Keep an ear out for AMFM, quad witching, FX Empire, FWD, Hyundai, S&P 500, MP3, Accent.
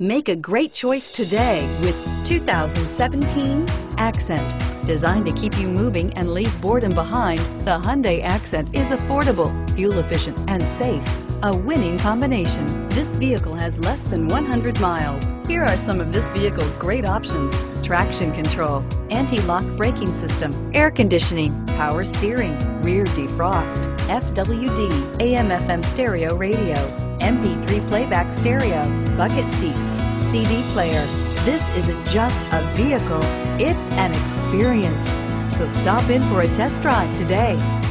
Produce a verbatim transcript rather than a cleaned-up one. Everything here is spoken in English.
Make a great choice today with two thousand seventeen Accent. Designed to keep you moving and leave boredom behind, the Hyundai Accent is affordable, fuel efficient, and safe. A winning combination. This vehicle has less than one hundred miles. Here are some of this vehicle's great options: traction control, anti-lock braking system, air conditioning, power steering, rear defrost, F W D, A M F M stereo radio, M P three playback stereo, bucket seats, C D player. This isn't just a vehicle, it's an experience. So stop in for a test drive today.